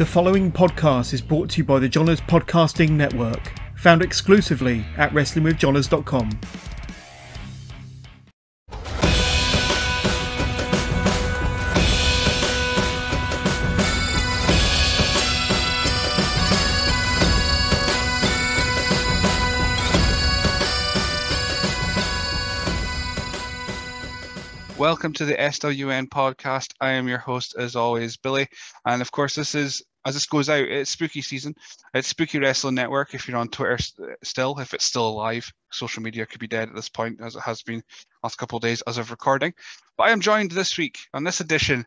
The following podcast is brought to you by the Johners Podcasting Network, found exclusively at WrestlingWithJohners.com. Welcome to the SWN podcast. I am your host, as always, Billy. And of course, this is, as this goes out, it's spooky season. It's Spooky Wrestling Network. If you're on Twitter still, if it's still alive, social media could be dead at this point, as it has been last couple of days as of recording. But I am joined this week on this edition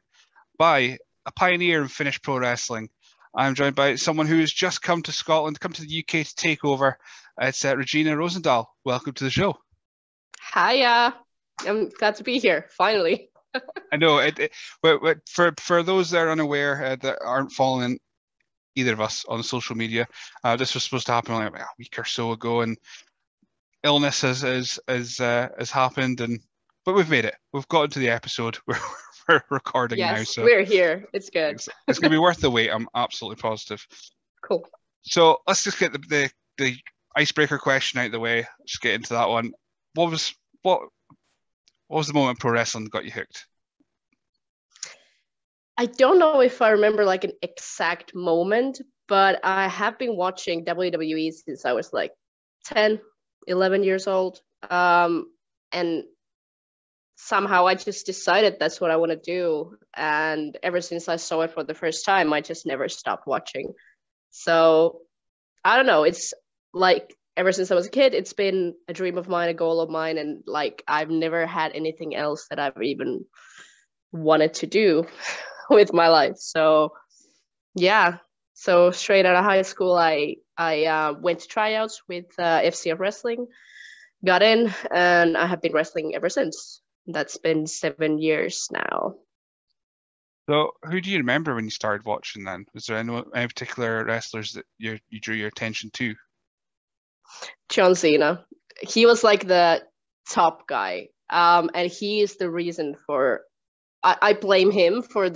by a pioneer in Finnish pro wrestling. I'm joined by someone who has just come to Scotland, come to the UK to take over. It's Regina Rosendahl. Welcome to the show. Hiya. I'm glad to be here, finally. I know. For those that are unaware, that aren't following either of us on social media, this was supposed to happen like a week or so ago, and illness has happened, but we've made it. We've gotten to the episode. We're recording now. Yes, so we're here. It's good. It's going to be worth the wait. I'm absolutely positive. Cool. So let's just get the icebreaker question out of the way. Just get into that one. What was the moment pro wrestling got you hooked? I don't know if I remember like an exact moment, but I have been watching WWE since I was like 10, 11 years old. And somehow I just decided that's what I want to do. And ever since I saw it for the first time, I just never stopped watching. So I don't know. It's like, ever since I was a kid, it's been a dream of mine, a goal of mine, and like I've never had anything else that I've even wanted to do with my life. So yeah, so straight out of high school, I went to tryouts with FCF Wrestling, got in, and I have been wrestling ever since. That's been 7 years now. So who do you remember when you started watching then? Was there any particular wrestlers that you drew your attention to? John Cena. He was like the top guy, and he is the reason for I blame him for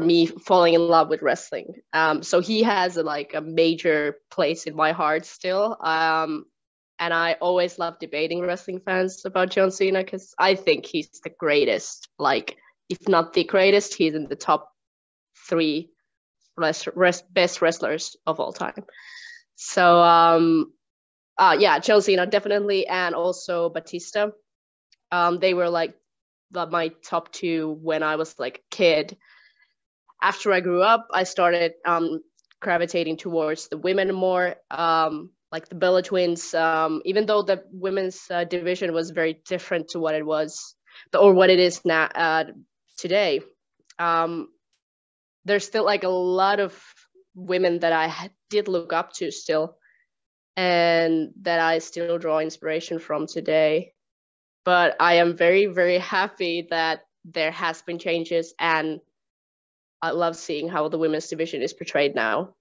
me falling in love with wrestling. So he has a major place in my heart still, and I always love debating wrestling fans about John Cena because I think he's the greatest. Like, if not the greatest, he's in the top three best wrestlers of all time. So, yeah, John Cena definitely, and also Batista. They were like my top two when I was like a kid. After I grew up, I started gravitating towards the women more, like the Bella Twins. Even though the women's division was very different to what it was or what it is now today, there's still like a lot of women that I did look up to still, and that I still draw inspiration from today. But I am very, very happy that there has been changes, and I love seeing how the women's division is portrayed now.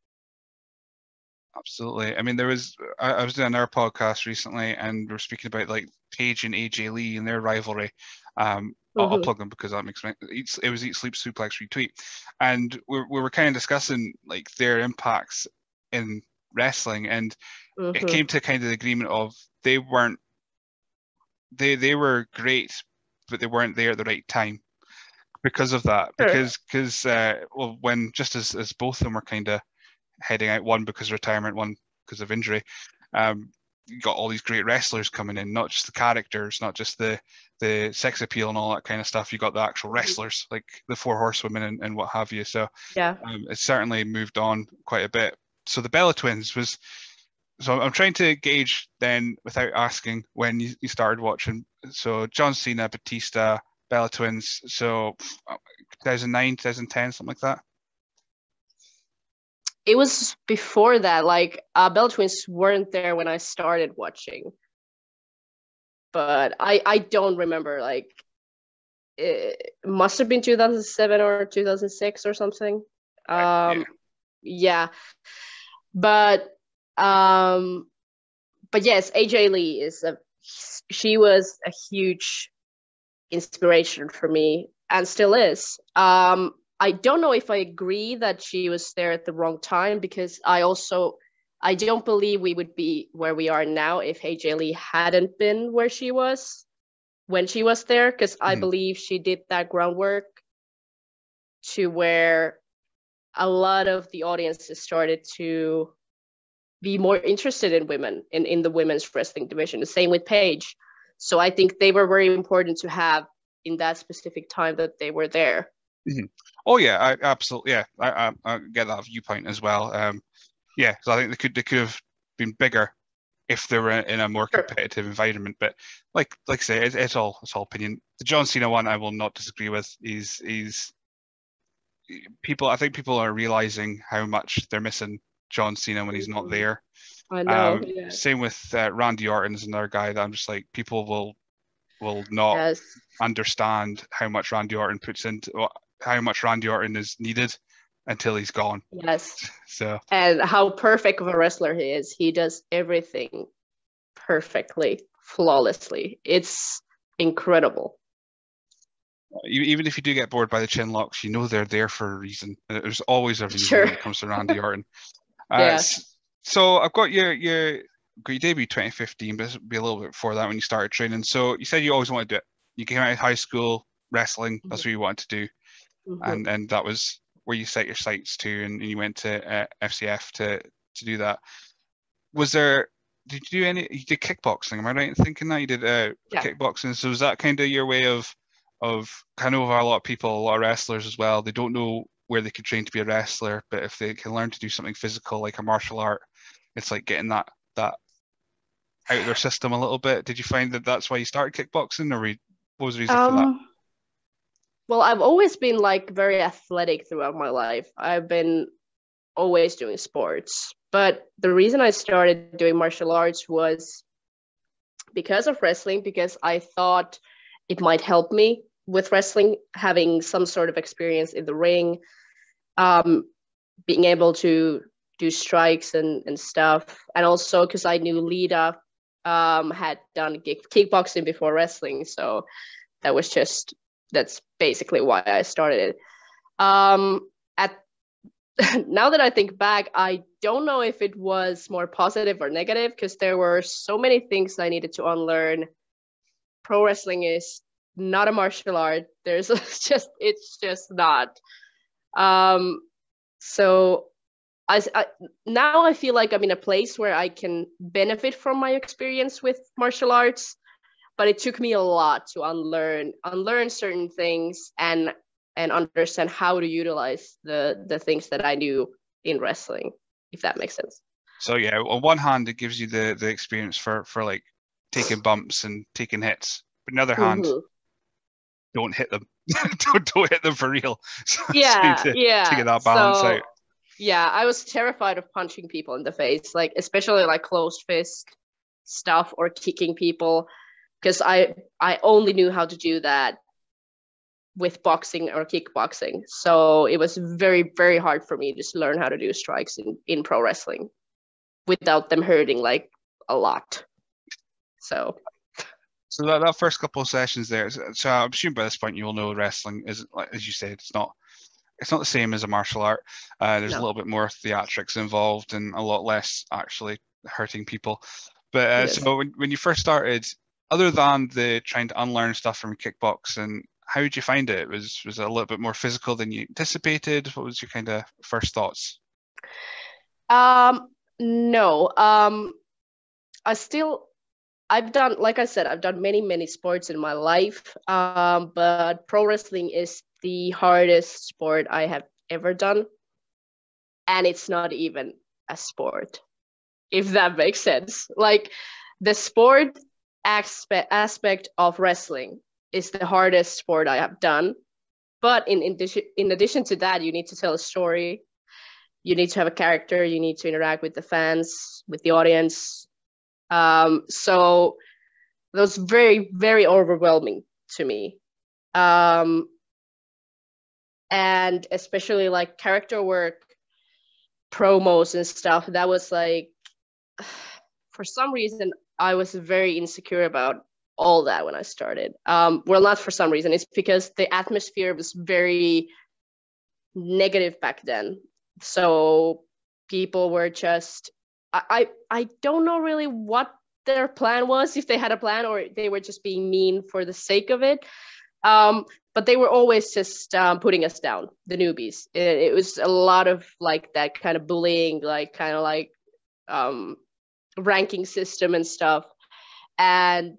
Absolutely. I mean, I was doing our podcast recently, and we're speaking about like Paige and AJ Lee and their rivalry. I'll plug them because that makes me. It was Eat Sleep Suplex Retweet, and we were kind of discussing like their impacts in wrestling, and it came to kind of the agreement of they were great, but they weren't there at the right time because of that. Sure. Because when just as both of them were kind of heading out, one because of retirement, one because of injury, you got all these great wrestlers coming in, not just the characters, not just the sex appeal and all that kind of stuff. You got the actual wrestlers, like the Four Horsewomen and what have you. So yeah, it's certainly moved on quite a bit. So the Bella Twins was, so I'm trying to gauge then without asking when you started watching. So John Cena, Batista, Bella Twins. So 2009, 2010, something like that. It was before that, like Bella Twins weren't there when I started watching, but I don't remember, like it must have been 2007 or 2006 or something. Yeah. But yes, AJ Lee she was a huge inspiration for me and still is. I don't know if I agree that she was there at the wrong time, because I don't believe we would be where we are now if AJ Lee hadn't been where she was when she was there, because I believe she did that groundwork to where a lot of the audiences started to be more interested in women and in the women's wrestling division. The same with Paige. So I think they were very important to have in that specific time that they were there. Mm-hmm. Oh yeah, absolutely. Yeah, I get that viewpoint as well. Yeah, so I think they could have been bigger if they were in a more competitive environment. But like I say, it's all opinion. The John Cena one, I will not disagree with. He's people. I think people are realizing how much they're missing John Cena when he's not there. I know. Yeah. Same with Randy Orton's another guy that I'm just like, people will not understand how much Randy Orton puts into, how much Randy Orton is needed until he's gone. Yes. So, and how perfect of a wrestler he is. He does everything perfectly, flawlessly. It's incredible. Even if you do get bored by the chin locks, you know they're there for a reason. There's always a reason when it comes to Randy Orton. Yeah. So I've got your debut 2015, but it'll be a little bit before that when you started training. So you said you always wanted to do it. You came out of high school wrestling. Mm-hmm. That's what you wanted to do. Mm-hmm. And that was where you set your sights to, and you went to FCF to do that. Was there, did you do any, you did kickboxing, am I right in thinking that? You did kickboxing. So was that kind of your way of kind of a lot of people, a lot of wrestlers as well, they don't know where they could train to be a wrestler, but if they can learn to do something physical like a martial art, it's like getting that out of their system a little bit. Did you find that that's why you started kickboxing, or what was the reason for that? Well, I've always been like very athletic throughout my life. I've been always doing sports, but the reason I started doing martial arts was because of wrestling, because I thought it might help me with wrestling, having some sort of experience in the ring, being able to do strikes and stuff. And also because I knew Lita had done kickboxing before wrestling. So that's basically why I started it. Now that I think back, I don't know if it was more positive or negative, because there were so many things I needed to unlearn. Pro wrestling is not a martial art. It's just not. So now I feel like I'm in a place where I can benefit from my experience with martial arts, but it took me a lot to unlearn certain things and understand how to utilize the things that I knew in wrestling, if that makes sense. So yeah, on one hand, it gives you the experience for like taking bumps and taking hits, but on the other hand, don't hit them. don't hit them for real. So yeah, to get that balance out. Yeah, I was terrified of punching people in the face, like especially like closed fist stuff or kicking people, because I only knew how to do that with boxing or kickboxing. So it was very, very hard for me just to learn how to do strikes in pro wrestling without them hurting like a lot. So that first couple of sessions there, so I'm assuming by this point you will know wrestling is, as you said, it's not the same as a martial art. There's a little bit more theatrics involved and a lot less actually hurting people. But so when you first started, other than the trying to unlearn stuff from kickboxing, how did you find it? Was it a little bit more physical than you anticipated? What was your kind of first thoughts? No. I've done many, many sports in my life, but pro wrestling is the hardest sport I have ever done. And it's not even a sport, if that makes sense. Like the sport aspect of wrestling is the hardest sport I have done. But in addition to that, you need to tell a story. You need to have a character. You need to interact with the fans, with the audience. So that was very, very overwhelming to me. And especially like character work, promos and stuff, that was like, for some reason, I was very insecure about all that when I started. Well, not for some reason, it's because the atmosphere was very negative back then. So people were just, I don't know really what their plan was, if they had a plan, or they were just being mean for the sake of it. But they were always just putting us down, the newbies. It was a lot of like that kind of bullying, like kind of like ranking system and stuff. And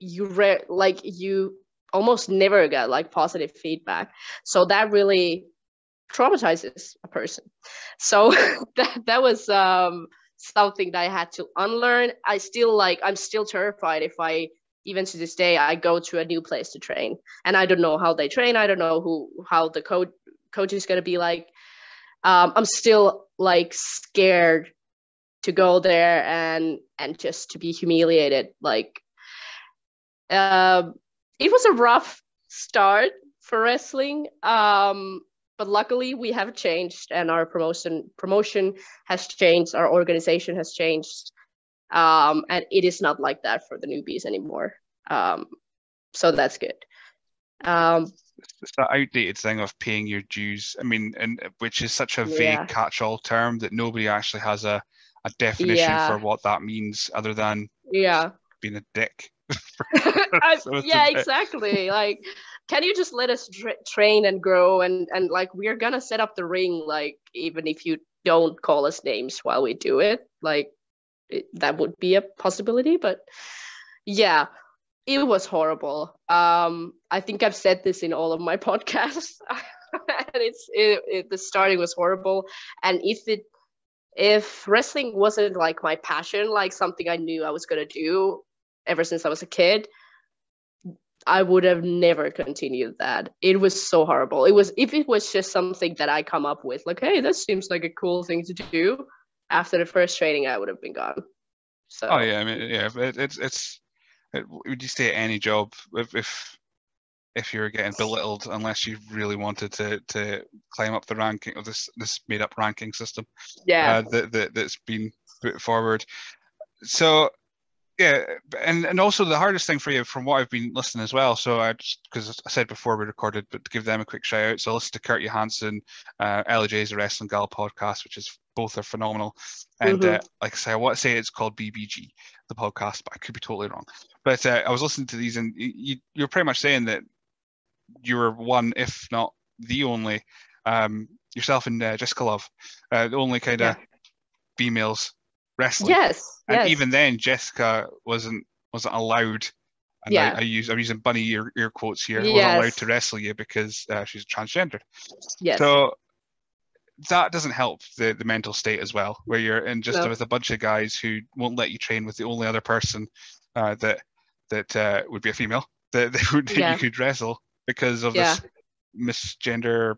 you almost never got like positive feedback. So that really traumatizes a person. So that was something that I had to unlearn. I'm still terrified if I, even to this day, I go to a new place to train, and I don't know how they train. I don't know how the coach is going to be like. I'm still like scared to go there and just to be humiliated. Like, it was a rough start for wrestling, but luckily we have changed, and our promotion has changed. Our organization has changed. And it is not like that for the newbies anymore, so that's good. It's that outdated thing of paying your dues, I mean, and which is such a vague catch-all term that nobody actually has a definition for what that means, other than being a dick. So exactly. Like, can you just let us train and grow, and like, we're gonna set up the ring, like, even if you don't call us names while we do it, like, that would be a possibility. But yeah, it was horrible. I think I've said this in all of my podcasts. And the starting was horrible. And if wrestling wasn't like my passion, like something I knew I was gonna do ever since I was a kid, I would have never continued that. It was so horrible. If it was just something that I come up with, like, hey, that seems like a cool thing to do, after the first training, I would have been gone. So. Oh yeah, I mean, yeah, it's would you stay at any job if you're getting belittled, unless you really wanted to climb up the ranking of this made up ranking system? Yeah, that's been put forward. So yeah, and also the hardest thing for you, from what I've been listening as well. So because I said before we recorded, but to give them a quick shout out. So I listened to Kurt Johansson, LJ's The Wrestling Gal podcast, which is. Both are phenomenal, and like I say, I want to say it's called BBG, the podcast, but I could be totally wrong. But I was listening to these, and you're pretty much saying that you were one, if not the only, yourself and Jessica Love, the only kind of females wrestling. Yes, and even then, Jessica wasn't allowed. And I'm using bunny ear quotes here. Wasn't allowed to wrestle you because she's transgendered. Yes. So. That doesn't help the mental state as well, where you're in just with a bunch of guys who won't let you train with the only other person that would be a female that you could wrestle because of this misgender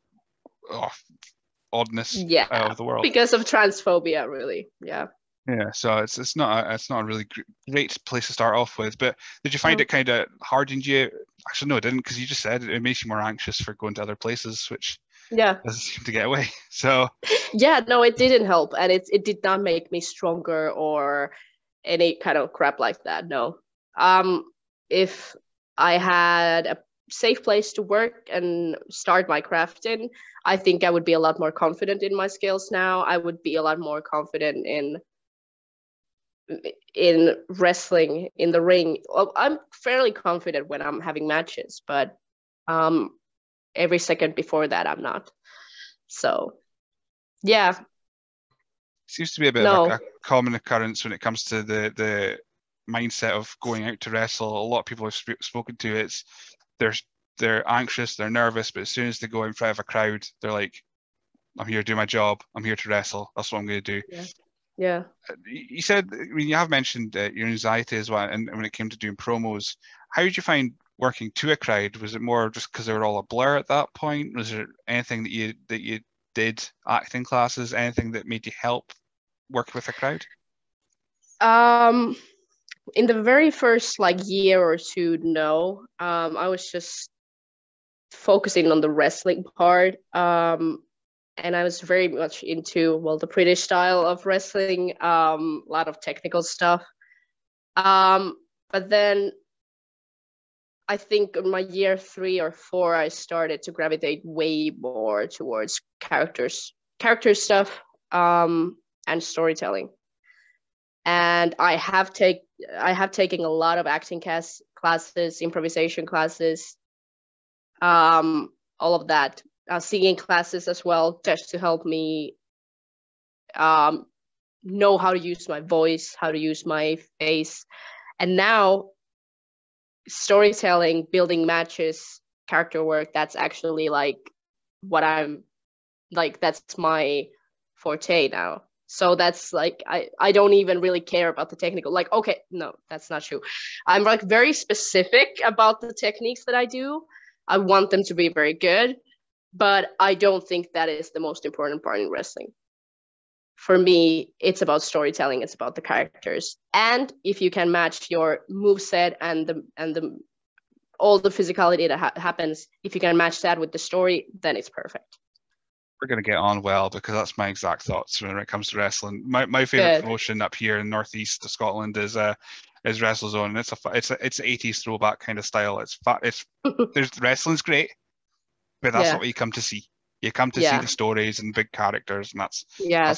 oddness of the world, because of transphobia, really. So it's not a really great place to start off with. But did you find it kind of hardened you? Actually, no, it didn't, because you just said it makes you more anxious for going to other places, which doesn't seem to get away. So no, it didn't help, and it did not make me stronger or any kind of crap like that. No, if I had a safe place to work and start my craft in, I think I would be a lot more confident in my skills now. I would be a lot more confident in wrestling, in the ring. I'm fairly confident when I'm having matches, but every second before that, I'm not. So, yeah. Seems to be a bit of a common occurrence when it comes to the mindset of going out to wrestle. A lot of people I've spoken to, it's they're anxious, they're nervous, but as soon as they go in front of a crowd, they're like, I'm here to do my job. I'm here to wrestle. That's what I'm going to do. Yeah. You said, I mean, you have mentioned your anxiety as well, and when it came to doing promos, how did you find working to a crowd? Was it more just because they were all a blur at that point? Was there anything that you did, acting classes, anything that made you help work with a crowd? In the very first like year or two, no. I was just focusing on the wrestling part. And I was very much into, well, the British style of wrestling, a lot of technical stuff. But then I think on my year 3 or 4, I started to gravitate way more towards character stuff, and storytelling. And I have taken a lot of acting classes, improvisation classes, all of that, singing classes as well, just to help me know how to use my voice, how to use my face. And now storytelling, building matches, character work, that's actually like what I'm like, that's my forte now. So that's like, I don't even really care about the technical, like, okay, no, that's not true. I'm like very specific about the techniques that I do. I want them to be very good, but I don't think that is the most important part in wrestling. For me, it's about storytelling. It's about the characters. And if you can match your moveset and all the physicality that happens, if you can match that with the story, then it's perfect. We're going to get on well, because that's my exact thoughts when it comes to wrestling. My favorite promotion up here in northeast of Scotland is WrestleZone. And it's an 80s throwback kind of style. It's fat. It's there's wrestling's great, but that's not what you come to see. You come to see the stories and big characters, and that's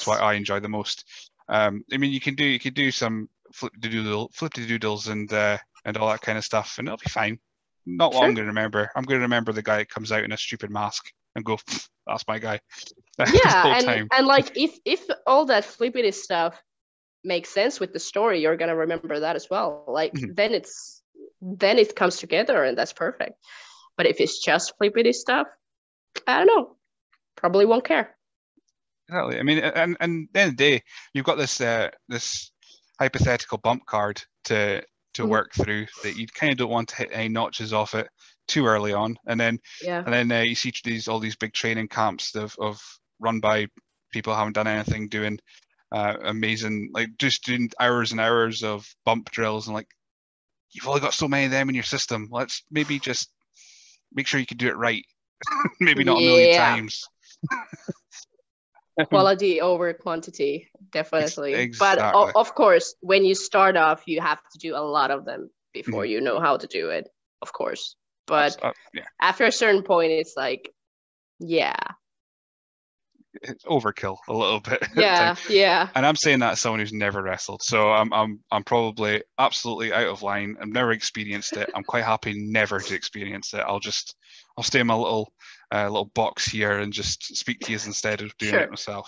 what I enjoy the most. I mean, you can do some flip doodles and all that kind of stuff, and it'll be fine. Not what I'm going to remember. I'm going to remember the guy that comes out in a stupid mask and go, "That's my guy." Yeah, and like if all that flippity stuff makes sense with the story, you're going to remember that as well. Like then it comes together, and that's perfect. But if it's just flippity stuff, I don't know. Probably won't care. Exactly. I mean, and at the end of the day, you've got this hypothetical bump card to work through that you kind of don't want to hit any notches off it too early on, and then you see all these big training camps of run by people who haven't done anything, doing amazing, like just doing hours and hours of bump drills, and like you've only got so many of them in your system. Let's maybe just make sure you can do it right. Maybe not a million times. Quality over quantity, definitely. Exactly. But of course, when you start off, you have to do a lot of them before you know how to do it, of course. But after a certain point, it's like, it's overkill a little bit. And I'm saying that as someone who's never wrestled, so I'm probably absolutely out of line. I've never experienced it. I'm quite happy never to experience it. I'll stay in my little box here and just speak to you instead of doing it myself.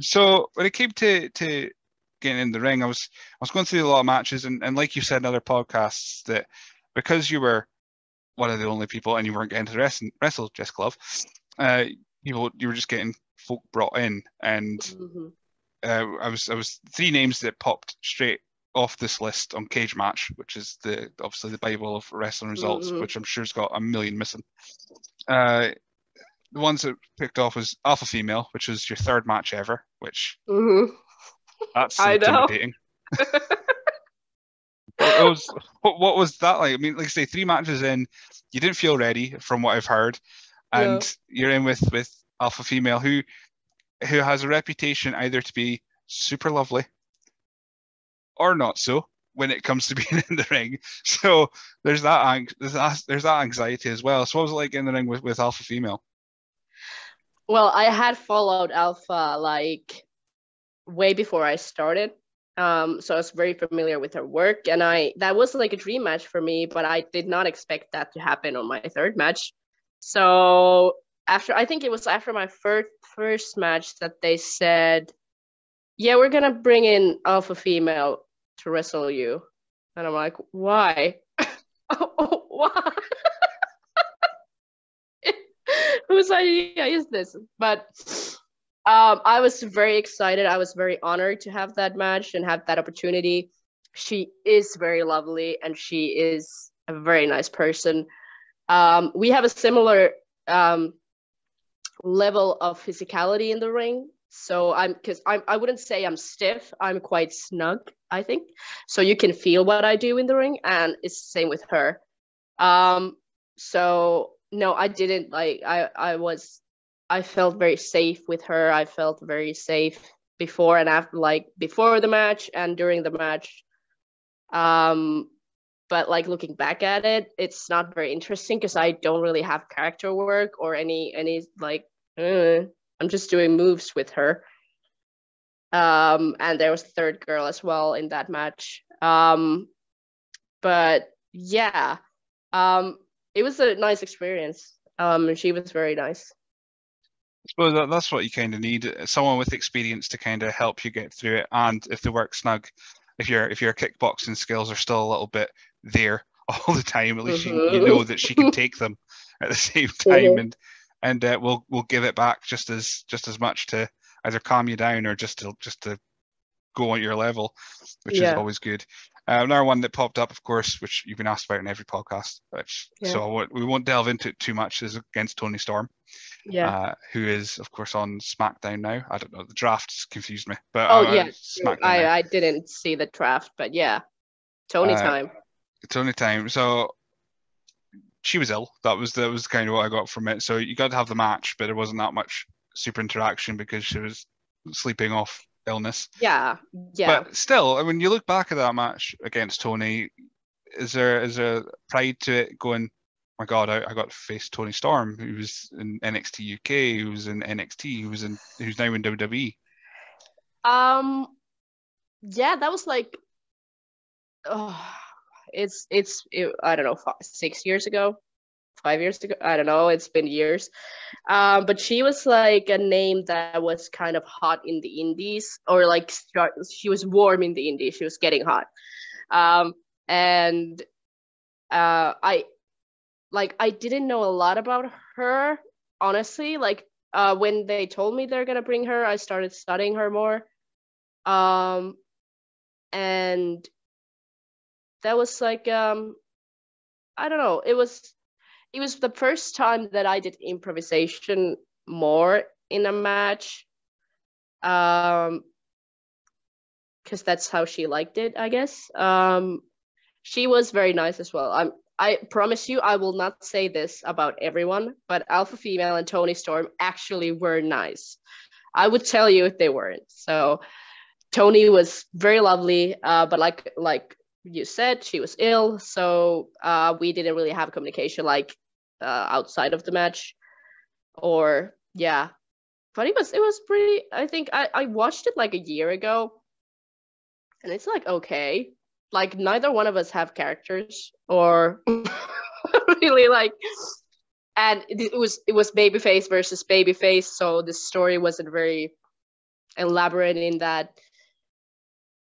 So when it came to getting in the ring, I was going through a lot of matches, and like you said in other podcasts, that because you were one of the only people and you weren't getting to wrestle, Jessica Love, you were just getting folk brought in, and I was three names that popped straight off this list on Cage Match, which is obviously the Bible of wrestling results, which I'm sure has got a million missing. The ones that picked off was Alpha Female, which was your third match ever, which that's intimidating. I know. What was that like? I mean, like I say, 3 matches in, you didn't feel ready from what I've heard, and you're in with Alpha Female, who has a reputation either to be super lovely or not so when it comes to being in the ring. So there's that anxiety as well. So what was it like in the ring with Alpha Female? Well, I had followed Alpha like way before I started. So I was very familiar with her work, and that was like a dream match for me, but I did not expect that to happen on my third match. So I think it was after my first match that they said, "Yeah, we're gonna bring in Alpha Female to wrestle you," and I'm like, "Why? Why? Whose idea is this?" But I was very excited. I was very honored to have that match and have that opportunity. She is very lovely, and she is a very nice person. We have a similar level of physicality in the ring. So I wouldn't say I'm stiff. I'm quite snug, I think. So you can feel what I do in the ring, and it's the same with her. So no, I didn't like, I felt very safe with her. I felt very safe before and after, like before the match and during the match. But like looking back at it, it's not very interesting because I don't really have character work or any like, I'm just doing moves with her. And there was a third girl as well in that match. But yeah, it was a nice experience. She was very nice. I suppose that's what you kind of need, someone with experience to kind of help you get through it. And if they work snug, if your kickboxing skills are still a little bit there all the time, at least you know that she can take them at the same time, and we'll give it back just as much to either calm you down or just to go on your level, which is always good. Another one that popped up, of course, which you've been asked about in every podcast, so we won't delve into it too much, is against Toni Storm, who is, of course, on SmackDown now. I don't know, the draft's confused me. But I didn't see the draft, but yeah, Toni time. So she was ill. That was kind of what I got from it. So you got to have the match, but there wasn't that much super interaction because she was sleeping off illness. But still, when you look back at that match against Toni, is there pride to it, going, my God, I got to face Toni Storm, who was in NXT UK, who was in NXT, who's now in WWE? That was like, I don't know, 6 years ago, 5 years ago, I don't know, it's been years. But she was like a name that was kind of hot in the indies, or like she was warm in the indies, she was getting hot. I didn't know a lot about her, honestly. Like, when they told me they're gonna bring her, I started studying her more. And that was like, I don't know, it was the first time that I did improvisation more in a match, because that's how she liked it, I guess. She was very nice as well. I promise you, I will not say this about everyone, but Alpha Female and Toni Storm actually were nice. I would tell you if they weren't. So Toni was very lovely, but like you said, she was ill, so we didn't really have communication outside of the match, but it was pretty. I think I watched it like a year ago, and it's like, okay. Like, neither one of us have characters, or really, like, and it was babyface versus babyface, so the story wasn't very elaborate in that.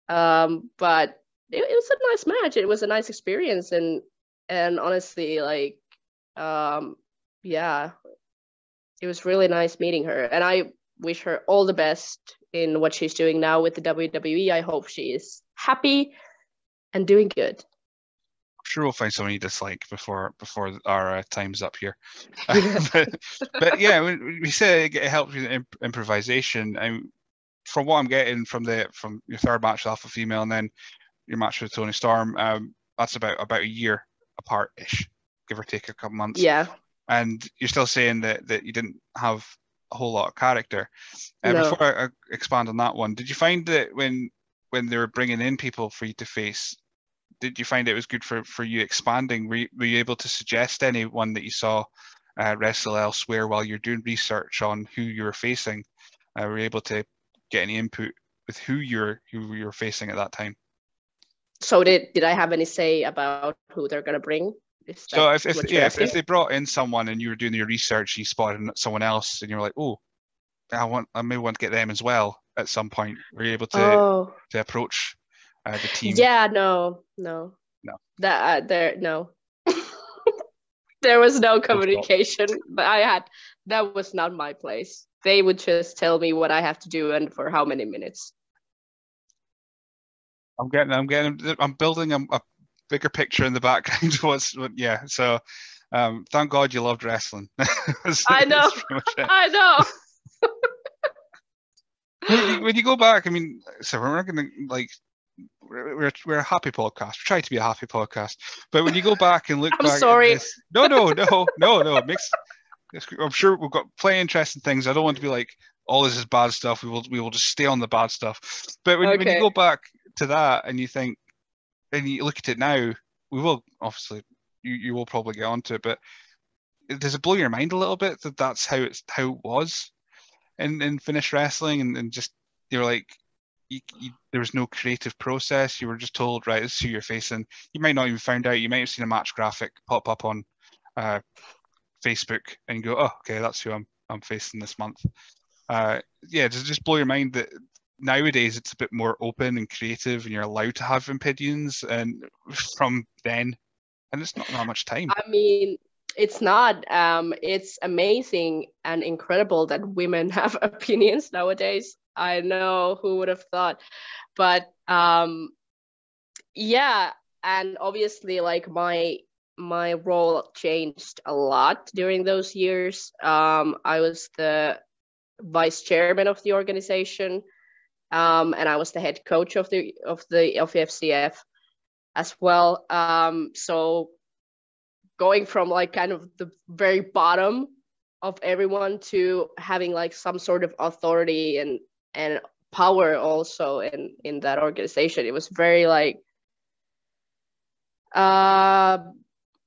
But it was a nice match. It was a nice experience, and honestly, like, it was really nice meeting her, and I wish her all the best in what she's doing now with the WWE. I hope she is happy and doing good. I'm sure we'll find someone you dislike before our time's up here. But yeah, we say it helps with improvisation. And from what I'm getting from your third match with Alpha Female and then your match with Toni Storm, that's about a year apart ish, give or take a couple months. Yeah. And you're still saying that you didn't have a whole lot of character. No. Before I expand on that one, did you find that when they were bringing in people for you to face, did you find it was good for you expanding? Were you able to suggest anyone that you saw wrestle elsewhere while you're doing research on who you were facing? Were you able to get any input with who you're facing at that time? So did I have any say about who they're going to bring? So if they brought in someone and you were doing your research, you spotted someone else and you were like, oh, I may want to get them as well. At some point, were you able to approach the team? Yeah, no. There was no communication. But that was not my place. They would just tell me what I have to do and for how many minutes. I'm building a bigger picture in the background. So, thank God you loved wrestling. I know. I know. When you go back, I mean, so we're not going to, like, we're a happy podcast. We try to be a happy podcast. But when you go back and look back... I'm sorry. No. I'm sure we've got plenty of interesting things. I don't want to be like, all this is bad stuff. We will just stay on the bad stuff. But when you go back to that and you think, and you look at it now, we will obviously, you will probably get onto it, but does it blow your mind a little bit that that's how it was in Finnish wrestling, and just you're like, there was no creative process. You were just told, right, this is who you're facing. You might not even found out. You might have seen a match graphic pop up on Facebook and go, oh, okay, that's who I'm facing this month. Does it just blow your mind that nowadays it's a bit more open and creative, and you're allowed to have opinions? And from then, and it's not that much time. I mean, it's not. It's amazing and incredible that women have opinions nowadays. I know, who would have thought, but and obviously, like, my role changed a lot during those years. I was the vice chairman of the organization, and I was the head coach of the FCF as well. So going from like kind of the very bottom of everyone to having like some sort of authority and power also in that organization. It was very like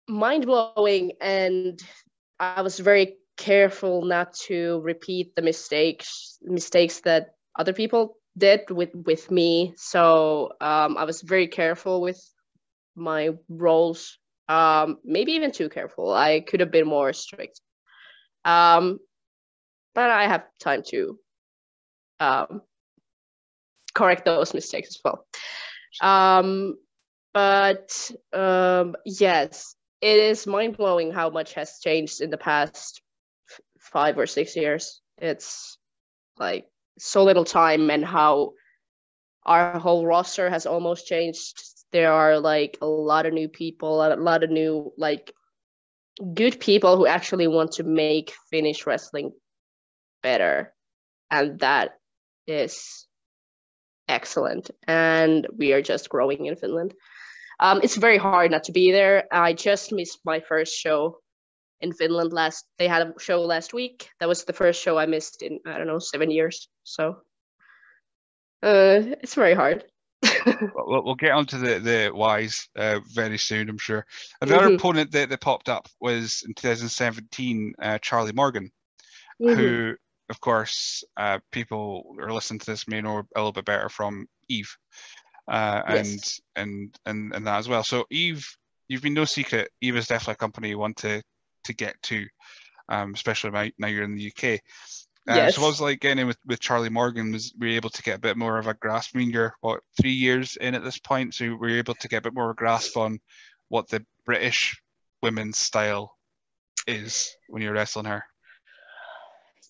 mind-blowing, and I was very careful not to repeat the mistakes that other people did with me. So I was very careful with my roles, maybe even too careful. I could have been more strict, but I have time to correct those mistakes as well. Yes, it is mind-blowing how much has changed in the past 5 or 6 years. It's like so little time, and how our whole roster has almost changed. There are like a lot of new people, a lot of new like good people who actually want to make Finnish wrestling better, and that is excellent, and we are just growing in Finland. It's very hard not to be there. I just missed my first show in Finland. They had a show last week. That was the first show I missed in, I don't know, 7 years. So it's very hard. We'll get onto the whys very soon, I'm sure. Another opponent that popped up was in 2017, Charlie Morgan, who, of course, people who are listening to this may know a little bit better from Eve, yes, and that as well. So Eve, you've been no secret. Eve is definitely a company you want to get to, especially now you're in the UK. Yes. So what was it like getting in with Charlie Morgan? Were you able to get a bit more of a grasp? I mean, you're, 3 years in at this point, so were you able to get a bit more of a grasp on what the British women's style is when you're wrestling her?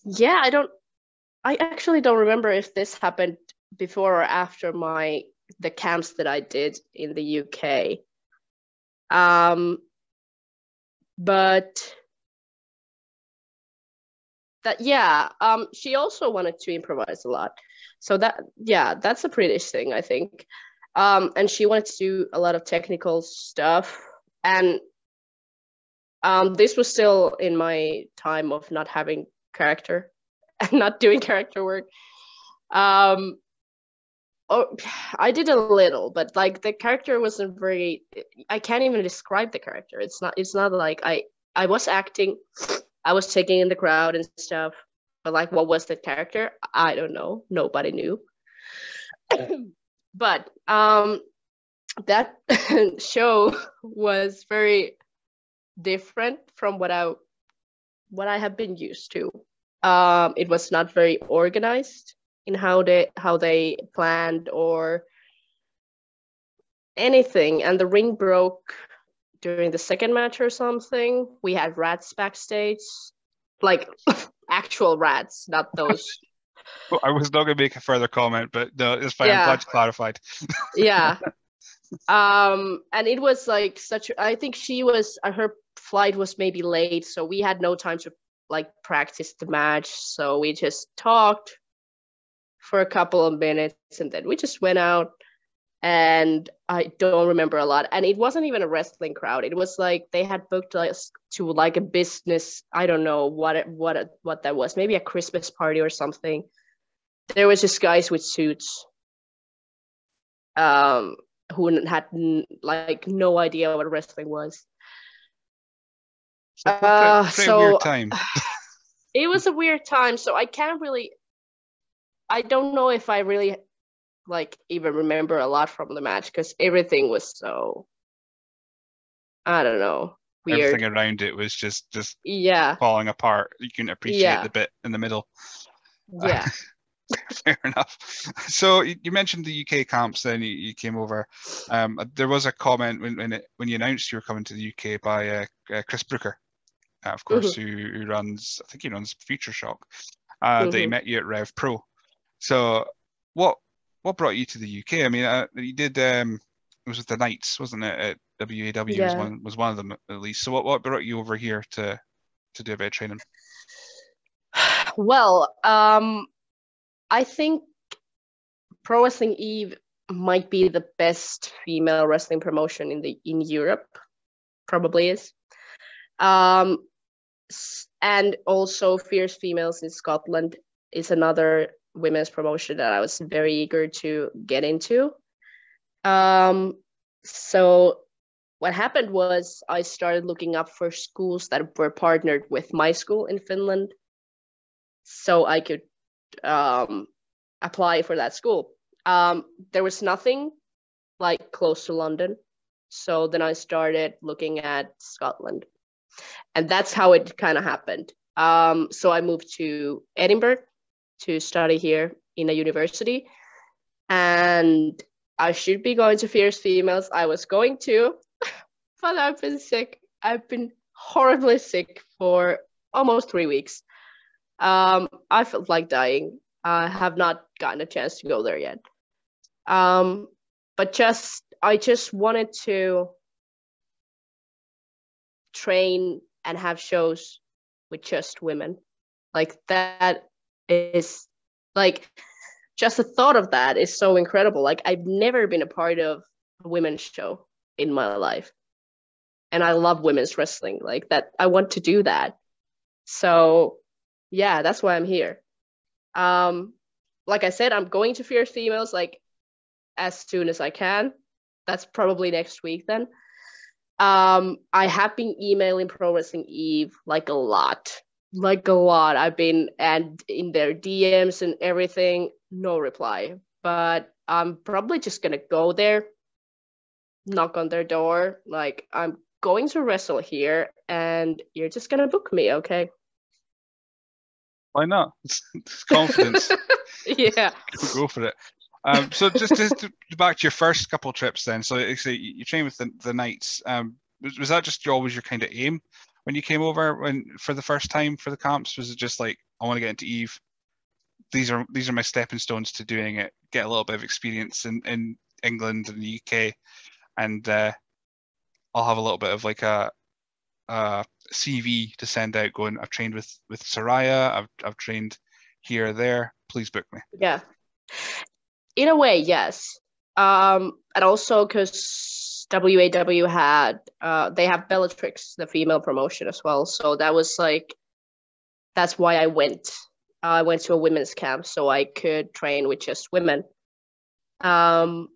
Yeah, I actually don't remember if this happened before or after the camps that I did in the UK. But that, she also wanted to improvise a lot. So that's a British thing, I think. And she wanted to do a lot of technical stuff. And this was still in my time of not having character and not doing character work. I did a little, but like the character wasn't very, I can't even describe the character. It's not like I was acting, I was taking in the crowd and stuff, but like what was the character? I don't know. Nobody knew. But that show was very different from what I have been used to. It was not very organized in how they planned or anything, and the ring broke during the second match or something. We had rats backstage, like actual rats, not those. Well, I was not gonna make a further comment, but no, it's fine. Yeah. I'm glad you clarified. Yeah. And it was like I think her flight was maybe late, so we had no time to like practice the match, so we just talked for a couple of minutes and then we just went out, and I don't remember a lot. And it wasn't even a wrestling crowd. It was like they had booked us to like a business, I don't know what that was, maybe a Christmas party or something. There was just guys with suits who had like no idea what wrestling was. So, weird time. It was a weird time. So I can't really, I don't know if I really like even remember a lot from the match because everything was so, I don't know, weird. Everything around it was just falling apart. You couldn't appreciate the bit in the middle. Yeah. Fair enough. So you mentioned the UK camps. Then you came over. There was a comment when you announced you were coming to the UK by Chris Brooker, of course, who runs. I think he runs Future Shock. That he met you at Rev Pro. So what brought you to the UK? I mean, you did. It was with the Knights, wasn't it? At WAW was one of them at least. So what brought you over here to do a bit of training? Well, I think Pro Wrestling Eve might be the best female wrestling promotion in Europe, probably is. And also Fierce Females in Scotland is another women's promotion that I was very eager to get into. So what happened was I started looking up for schools that were partnered with my school in Finland so I could apply for that school. There was nothing like close to London, so then I started looking at Scotland, and that's how it kind of happened. So I moved to Edinburgh to study here in a university, and I should be going to Fierce Females. I was going to, but I've been sick. I've been horribly sick for almost 3 weeks. I felt like dying. I have not gotten a chance to go there yet. But I just wanted to train and have shows with just women. Like that is like, just the thought of that is so incredible. Like I've never been a part of a women's show in my life. And I love women's wrestling like that. I want to do that. So yeah, that's why I'm here. Like I said, I'm going to Fierce Females like as soon as I can. That's probably next week then. I have been emailing Pro Wrestling Eve like a lot. I've been and in their DMs and everything, no reply. But I'm probably just gonna go there, knock on their door, like I'm going to wrestle here, and you're just gonna book me, okay? Why not? It's confidence. Yeah. Go for it. So just back to your first couple trips then. So you trained with the Knights. Was that just always your kind of aim when you came over for the first time for the camps? Was it just like, I want to get into Eve. These are my stepping stones to doing it. Get a little bit of experience in England and the UK. And I'll have a little bit of like a CV to send out going, I've trained with Soraya, I've trained here or there, please book me. Yeah, in a way, yes. And also because WAW had they have Bellatrix, the female promotion as well, so that was like, that's why I went to a women's camp so I could train with just women. So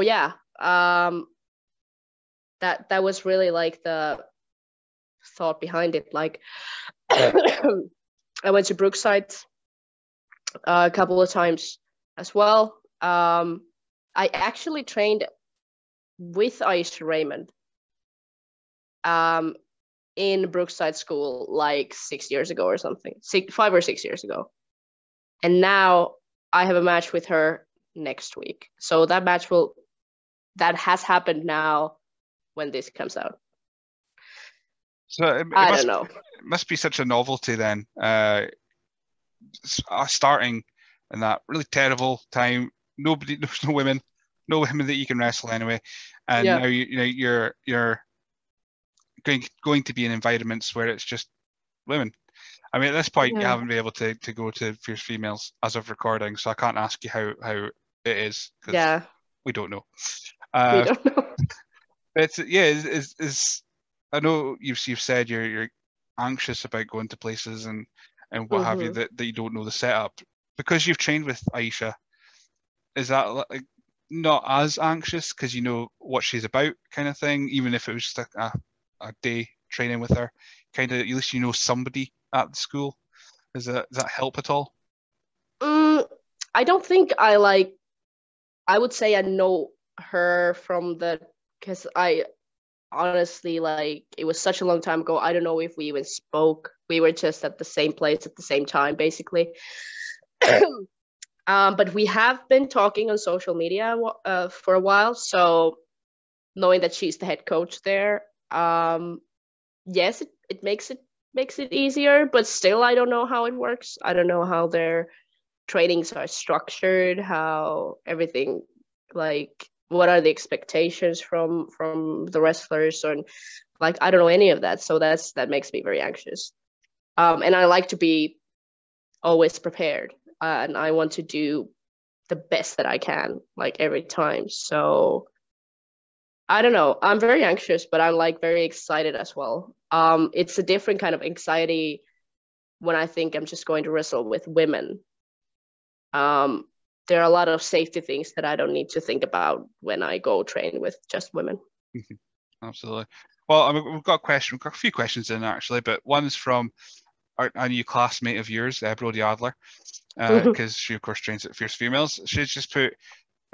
yeah, that was really like the thought behind it. Like I went to Brookside a couple of times as well. I actually trained with Aisha Raymond in Brookside school like 6 years ago or something, 5 or 6 years ago, and now I have a match with her next week, so that has happened now when this comes out. So it must be such a novelty then, starting in that really terrible time. There's no women that you can wrestle anyway, and now you're going to be in environments where it's just women. I mean, at this point you haven't been able to go to Fierce Females as of recording, so I can't ask you how it is. Yeah, we don't know. It's I know you've said you're anxious about going to places and what have you that you don't know the setup. Because you've trained with Aisha, is that like, not as anxious because you know what she's about, kind of thing. Even if it was just a day training with her, kind of, at least you know somebody at the school. Does that help at all? I don't think I would say I know her from the, because I honestly, it was such a long time ago. I don't know if we even spoke. We were just at the same place at the same time, basically. But we have been talking on social media for a while. So knowing that she's the head coach there, yes, it makes it easier. But still, I don't know how it works. I don't know how their trainings are structured, how everything, what are the expectations from the wrestlers, and I don't know any of that. So that makes me very anxious. And I like to be always prepared. And I want to do the best that I can, every time. So I don't know. I'm very anxious, but I'm very excited as well. It's a different kind of anxiety when I think I'm just going to wrestle with women. There are a lot of safety things that I don't need to think about when I go train with just women. Absolutely. Well, we've got a question. We've got a few questions in actually, but one is from a new classmate of yours, Brody Adler, because she, of course, trains at Fierce Females. She's just put,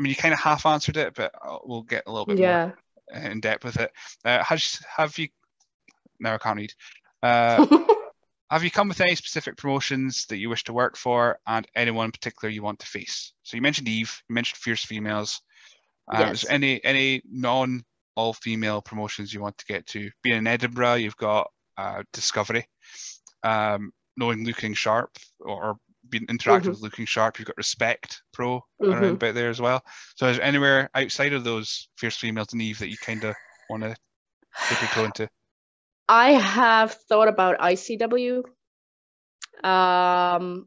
you kind of half answered it, but we'll get a little bit more in depth with it. Now I can't read. Have you come with any specific promotions that you wish to work for, and anyone in particular you want to face? So you mentioned Eve, you mentioned Fierce Females. Yes. Is there any non-all-female promotions you want to get to? Being in Edinburgh, you've got Discovery. Knowing Looking Sharp, or being interactive with Looking Sharp, you've got Respect Pro around about there as well. So is there anywhere outside of those Fierce Females and Eve that you kind of want to dip your toe into? I have thought about ICW, and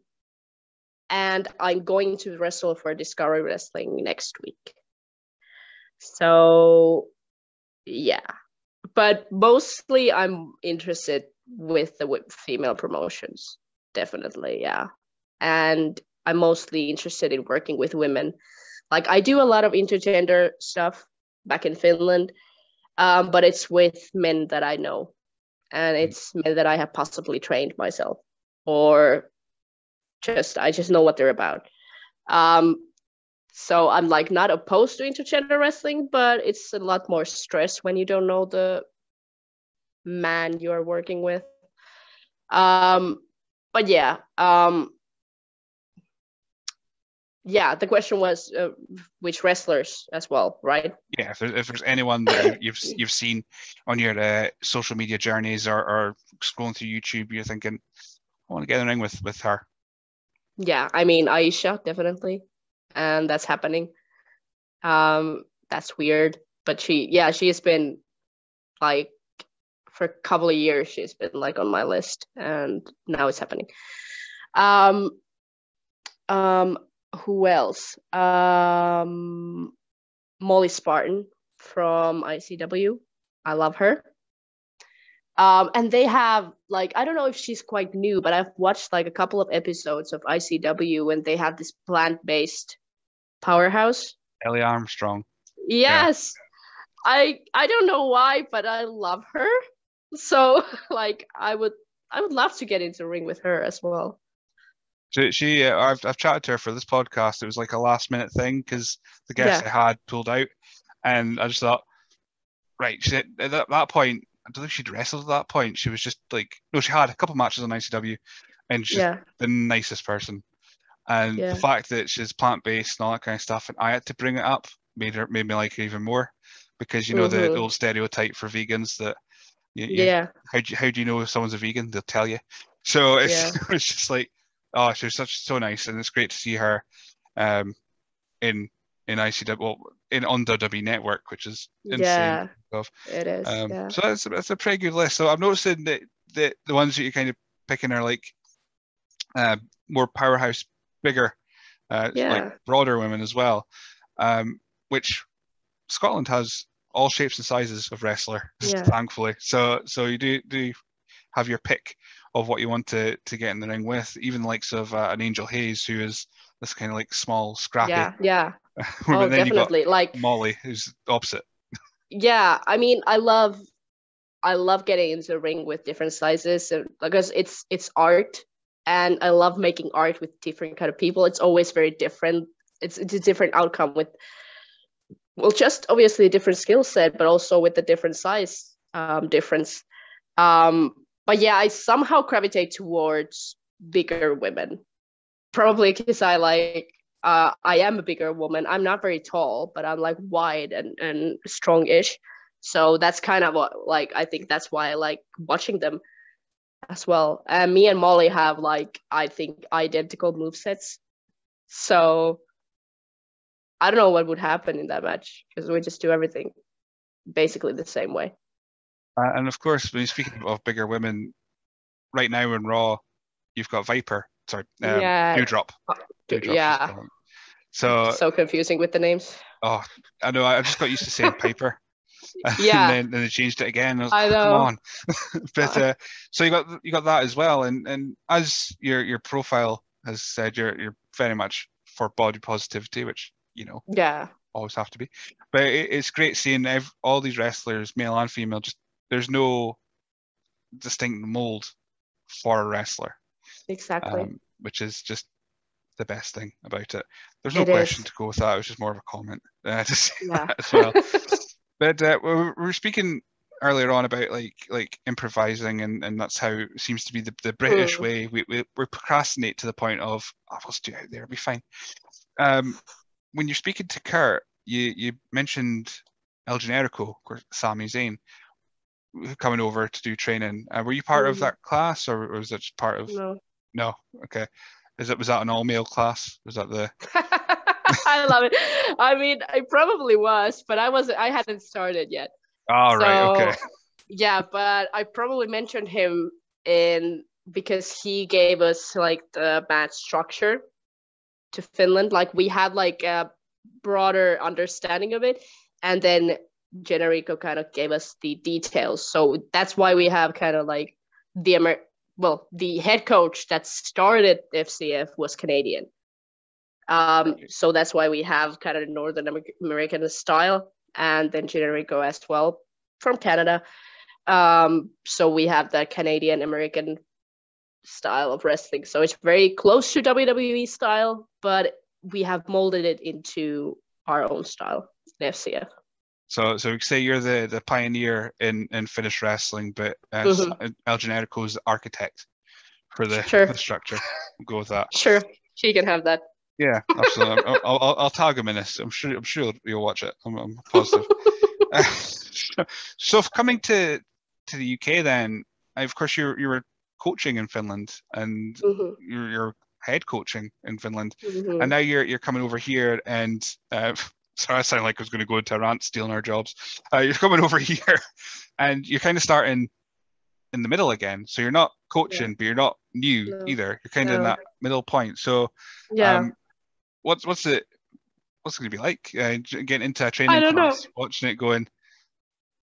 I'm going to wrestle for Discovery Wrestling next week. So yeah, but mostly I'm interested with the female promotions, definitely, yeah. And I'm mostly interested in working with women. I do a lot of intergender stuff back in Finland, but it's with men that I know, and it's men that I have possibly trained myself, or I just know what they're about. So I'm not opposed to intergender wrestling, but it's a lot more stress when you don't know the man you're working with. But yeah, the question was which wrestlers as well, right? Yeah, if there's anyone that you've seen on your social media journeys, or scrolling through YouTube, you're thinking, I want to get in the ring with her. Yeah, Aisha, definitely, and that's happening. That's weird, but she has been for a couple of years, she's been on my list, and now it's happening. Who else? Molly Spartan from ICW. I love her. And they have I don't know if she's quite new, but I've watched a couple of episodes of ICW when they have this plant-based powerhouse. Ellie Armstrong. Yes. Yeah. I don't know why, but I love her. So I would love to get into the ring with her as well. So I've chatted to her for this podcast. It was a last minute thing because the guest I had pulled out, and I just thought, right, she, at that point, I don't think she'd wrestled at that point. She was just no, she had a couple matches on ICW, and she's the nicest person. And the fact that she's plant-based and all that kind of stuff, and I had to bring it up, made me like her even more. Because you know the old stereotype for vegans that how do you know if someone's a vegan? They'll tell you. So it's just oh, she was so nice, and it's great to see her in ICW, on WWE Network, which is insane. Yeah, it is. So that's a pretty good list. So I'm noticing that the ones that you're kind of picking are more powerhouse, bigger, broader women as well, which. Scotland has all shapes and sizes of wrestler, thankfully. So you do have your pick of what you want to get in the ring with, even the likes of an Angel Hayes, who is this kind of small, scrappy Oh, definitely. Like Molly, who's the opposite. Yeah, I mean, I love getting into the ring with different sizes, and because it's art, and I love making art with different kind of people. It's always very different. It's a different outcome with, well, just obviously a different skill set, but also with the different size difference. But yeah, I somehow gravitate towards bigger women, probably because I am a bigger woman. I'm not very tall, but I'm like wide and strong-ish. So that's kind of what, like, I think that's why I like watching them as well. And me and Molly have, like, I think identical movesets. So I don't know what would happen in that match, because we just do everything basically the same way. And of course, when you're speaking of bigger women, right now in Raw, you've got Viper. Sorry, Dewdrop. Yeah. So confusing with the names. Oh, I know. I just got used to saying Piper. Yeah. And then they changed it again. I know. Come on. But so you got that as well. And as your profile has said, you're very much for body positivity, which, you know. Yeah. Always have to be. But it's great seeing all these wrestlers, male and female. Just there's no distinct mold for a wrestler. Exactly. Which is just the best thing about it. There's no question to go with that. It was just more of a comment to say that as well. But we were speaking earlier on about like improvising, and that's how it seems to be the British way. We procrastinate to the point of, oh, I'll just do it out there, it'll be fine. When you're speaking to Kurt, you mentioned El Generico, of course, Sami Zayn, coming over to do training. Were you part of that class, or was it just part of? No. Okay. Was that an all-male class? Was that the? I love it. I mean, I probably was, but I hadn't started yet. Oh, right. Okay. Yeah, but I probably mentioned him because he gave us like the match structure to Finland. Like we had like a broader understanding of it, and then Generico kind of gave us the details. So that's why we have kind of like the head coach that started FCF was Canadian. So that's why we have kind of Northern American style, and then Generico as well from Canada. So we have that Canadian American style of wrestling. So it's very close to WWE style, but we have molded it into our own style in FCF. So we say you're the pioneer in Finnish wrestling, but El Generico is the architect for the structure. We'll go with that. Sure, she can have that. Yeah, absolutely. I'll tag him in this. I'm sure you'll watch it. I'm positive. So coming to the UK, then, of course, you were coaching in Finland, and you're head coaching in Finland, and now you're coming over here and. Sorry, I sound like I was going to go into a rant, stealing our jobs. You're coming over here, and you're kind of starting in the middle again. So you're not coaching, but you're not new either. You're kind of in that middle point. So, what's it going to be like getting into a training class, watching it, going,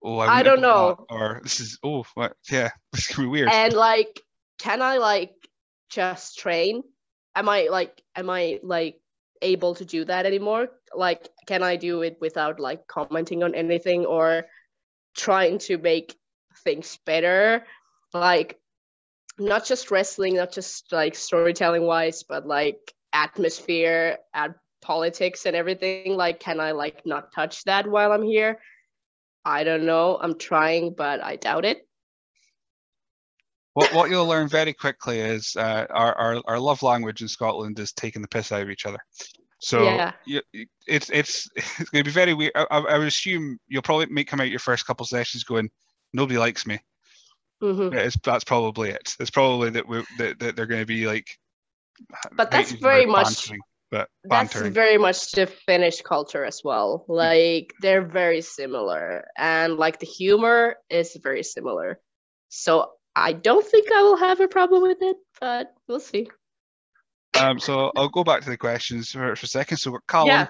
oh, I don't know, or this is this could be weird. And like, can I like just train? Am I able to do that anymore? Like, can I do it without like commenting on anything or trying to make things better? Like, not just wrestling, not just like storytelling wise, but like atmosphere and politics and everything. Like, can I like not touch that while I'm here? I don't know. I'm trying, but I doubt it. What you'll learn very quickly is our love language in Scotland is taking the piss out of each other. So it's going to be very weird. I would assume you'll probably come out your first couple sessions going, nobody likes me. That's probably it. It's probably that they're going to be like. But that's very much. That's very much the Finnish culture as well. Like they're very similar, and like the humor is very similar. So. I don't think I will have a problem with it, but we'll see. So I'll go back to the questions for a second. So Callum,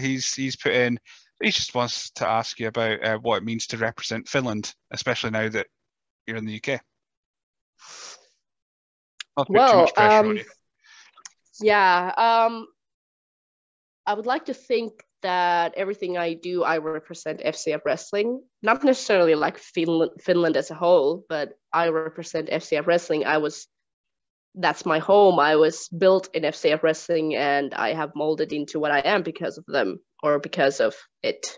he's put in, he just wants to ask you about what it means to represent Finland, especially now that you're in the UK. I'll put too much pressure on you. I would like to think that everything I do, I represent FCF Wrestling. Not necessarily like Finland as a whole, but I represent FCF Wrestling. That's my home. I was built in FCF Wrestling, and I have molded into what I am because of them or because of it.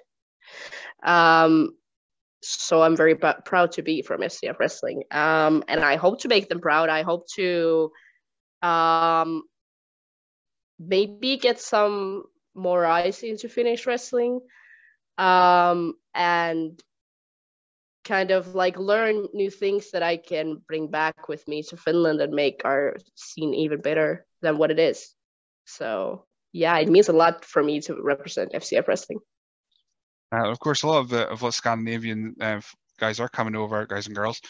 So I'm very proud to be from FCF Wrestling, and I hope to make them proud. I hope to maybe get some more eyes into Finnish wrestling, and kind of like learn new things that I can bring back with me to Finland and make our scene even better than what it is. So yeah, it means a lot for me to represent FCF Wrestling. Of course, a lot of what Scandinavian guys are coming over, guys and girls,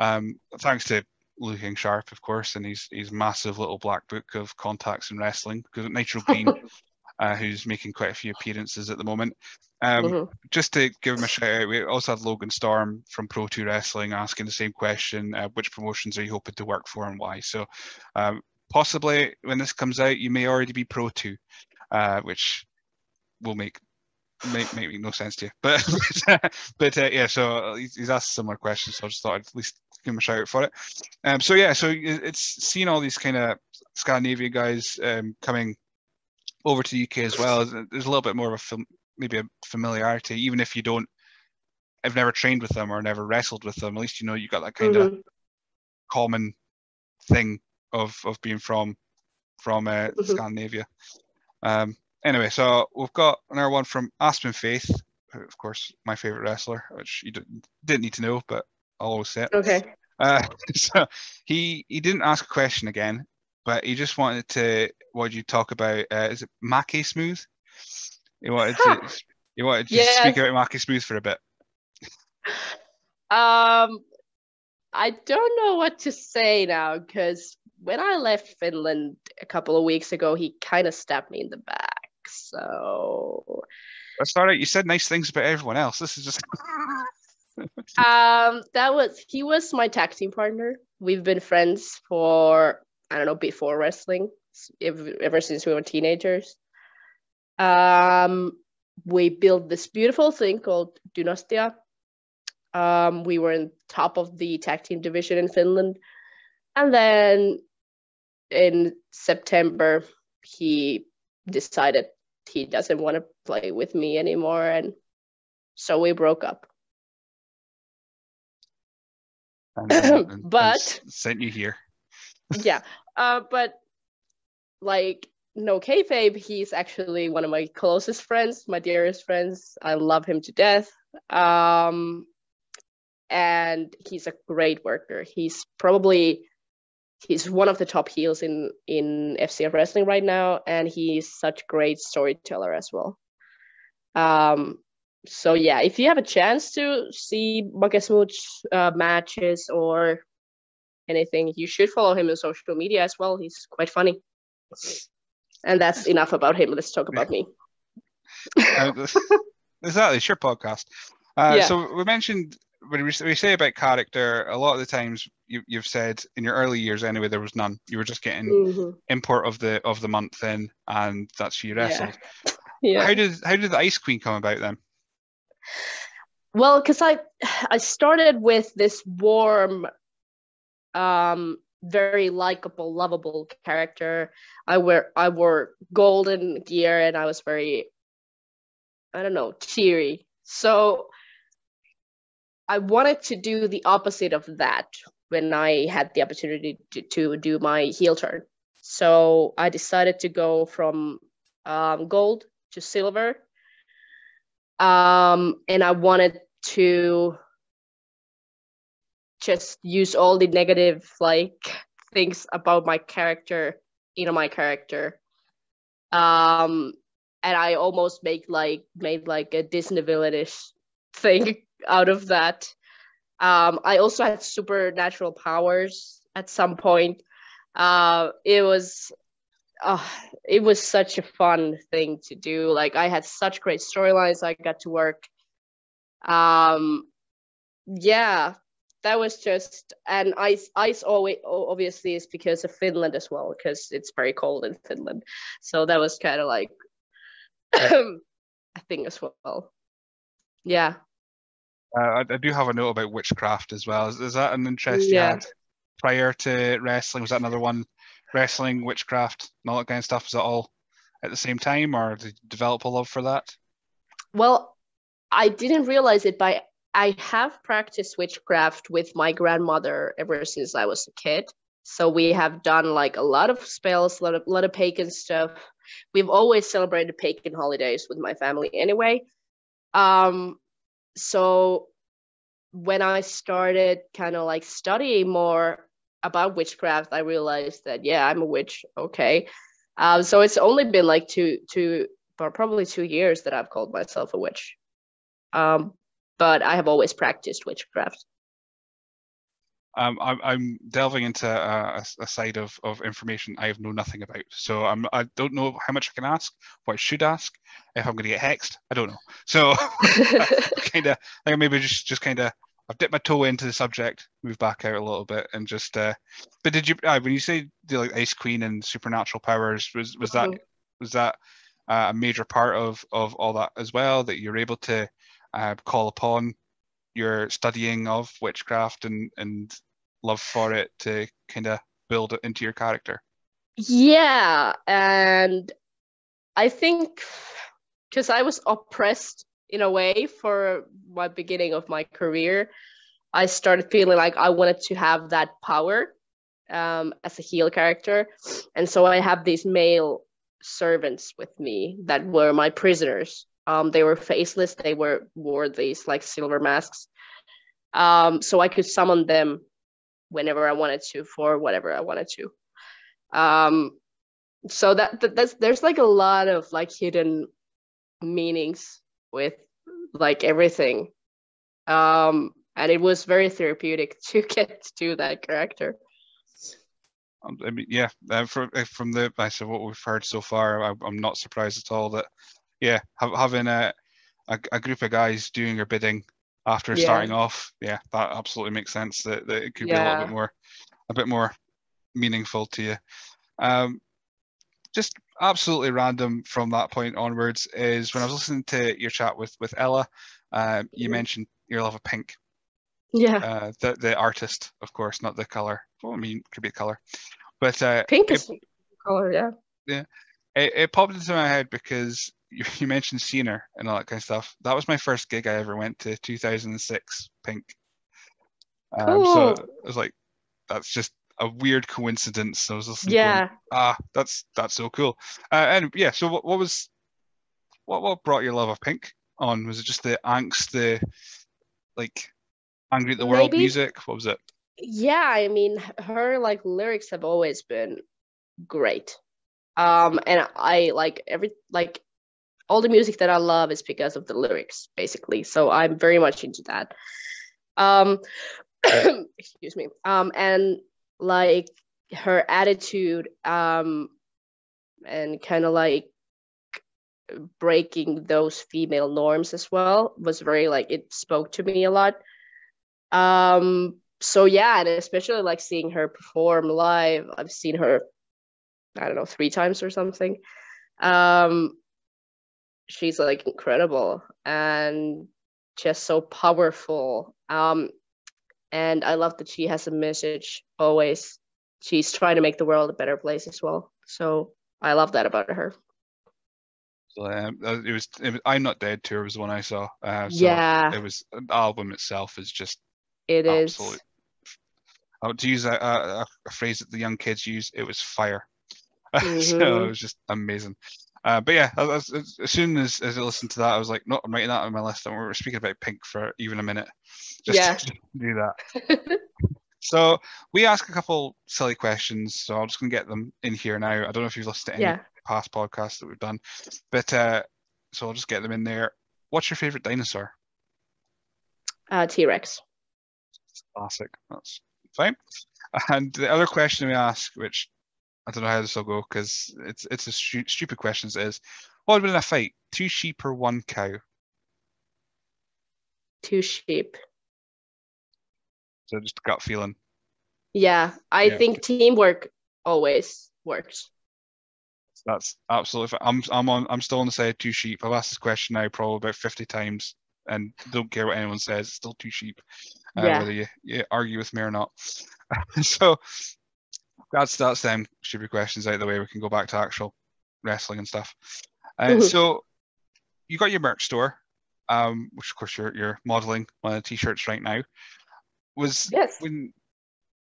thanks to Looking Sharp, of course, and his massive little black book of contacts in wrestling, because Nitro Green, who's making quite a few appearances at the moment. Just to give him a shout out, we also had Logan Storm from Pro 2 Wrestling asking the same question, which promotions are you hoping to work for and why? So possibly when this comes out, you may already be Pro 2, which will make no sense to you, but yeah, so he's asked similar questions, so I just thought I'd at least give him a shout out for it. So yeah, so it's seeing all these kind of Scandinavian guys coming over to the UK as well. There's a little bit more of a maybe a familiarity, even if you don't have never trained with them or never wrestled with them. At least you know you got that kind of common thing of being from Scandinavia. Anyway, so we've got another one from Aspen Faith, who, of course, my favorite wrestler, which you didn't need to know, but I'll always say it. Okay. So he didn't ask a question again, but he just wanted to, what did you talk about? Is it Maki Smooth? He wanted to speak about Maki Smooth for a bit. I don't know what to say now, because when I left Finland a couple of weeks ago, he kind of stabbed me in the back. So that's all right. You said nice things about everyone else. This is just he was my tag team partner. We've been friends for, I don't know, before wrestling, ever since we were teenagers. We built this beautiful thing called Dynastia. We were in top of the tag team division in Finland, and then in September he decided he doesn't want to play with me anymore, and so we broke up. But sent you here. Yeah, but like, no kayfabe, he's actually one of my closest friends, my dearest friends. I love him to death. And he's a great worker. He's one of the top heels in FCF Wrestling right now, and he's such great storyteller as well. So yeah, if you have a chance to see Maki Smooth's matches or anything, you should follow him on social media as well. He's quite funny. And that's enough about him. Let's talk about me. Exactly, it's your podcast. So we mentioned, when we say about character, a lot of the times you've said in your early years anyway, there was none. You were just getting import of the month in, and that's who you wrestled. Yeah. How did the Ice Queen come about then? Well, because I started with this warm, very likable, lovable character. I wore golden gear, and I was very, I don't know, cheery. So I wanted to do the opposite of that when I had the opportunity to do my heel turn. So I decided to go from gold to silver. And I wanted to just use all the negative things about my character, my character. And I almost made a Disney villainish thing out of that. I also had supernatural powers at some point. It was such a fun thing to do. I had such great storylines I got to work. That was just, and ice always obviously is because of Finland as well, because it's very cold in Finland. So that was kind of I think as well. Yeah. I do have a note about witchcraft as well. Is that an interest you had prior to wrestling? Was that another one? Wrestling, witchcraft, and all that kind of stuff. Is it all at the same time, or did you develop a love for that? Well, I didn't realize it, but I have practiced witchcraft with my grandmother ever since I was a kid. So we have done like a lot of spells, a lot of pagan stuff. We've always celebrated pagan holidays with my family anyway. So when I started kind of like studying more about witchcraft, I realized that, yeah, I'm a witch. Okay. So it's only been like probably two years that I've called myself a witch. But I have always practiced witchcraft. I'm delving into a side of information I have known nothing about. So I don't know how much I can ask, what I should ask, if I'm going to get hexed. I don't know. So I've dipped my toe into the subject, move back out a little bit, and just. But did you when you say like Ice Queen and supernatural powers, was that a major part of all that as well, that you're able to call upon your studying of witchcraft and love for it to kind of build it into your character? Yeah, and I think because I was oppressed in a way for my beginning of my career, I started feeling like I wanted to have that power as a heel character. And so I have these male servants with me that were my prisoners. They were faceless. They wore these like silver masks. So I could summon them whenever I wanted to for whatever I wanted to. So there's like a lot of like hidden meanings with like everything. And it was very therapeutic to get to do that character. I mean, yeah, from the base of what we've heard so far, I'm not surprised at all that. Yeah, having a group of guys doing your bidding after starting off, yeah, that absolutely makes sense. That it could be a bit more meaningful to you. Just absolutely random from that point onwards is when I was listening to your chat with Ella, you mentioned your love of Pink. Yeah. The artist, of course, not the color. Well, I mean, it could be a color, but Pink is color. Yeah. Yeah. It popped into my head because you mentioned Cena and all that kind of stuff. That was my first gig I ever went to, 2006, Pink. Cool. So I was like, that's just a weird coincidence. I was listening going, that's so cool. And yeah, so what brought your love of Pink on? Was it just the angst, the like angry at the world music? What was it? Yeah, I mean, her like lyrics have always been great. And I like all the music that I love is because of the lyrics, basically. So I'm very much into that. Excuse me. And like her attitude, and kind of like breaking those female norms as well was very like, it spoke to me a lot. So yeah, and especially like seeing her perform live. I've seen her, I don't know, 3 times or something. She's like incredible and just so powerful, and I love that she has a message always. She's trying to make the world a better place as well, so I love that about her. So it was I'm Not Dead tour was the one I saw. So yeah, it was, the album itself is just absolute. To use a phrase that the young kids use, it was fire. So it was just amazing. But yeah, as soon as I listened to that, I was like, no, I'm writing that on my list. And we were speaking about Pink for even a minute. Just do that. So we ask a couple silly questions. So I'm just going to get them in here now. I don't know if you've listened to any past podcasts that we've done, but so I'll just get them in there. What's your favorite dinosaur? T-Rex. Classic. That's fine. And the other question we ask, which I don't know how this will go because it's a stupid question, is what would win a fight? 2 sheep or 1 cow? 2 sheep. So just a gut feeling. Yeah, I think teamwork always works. That's absolutely. I'm still on the side of two sheep. I've asked this question now probably about 50 times, and don't care what anyone says. It's still two sheep, whether you argue with me or not. So that's them stupid questions out of the way. We can go back to actual wrestling and stuff. So you got your merch store, which of course you're modeling on the t-shirts right now.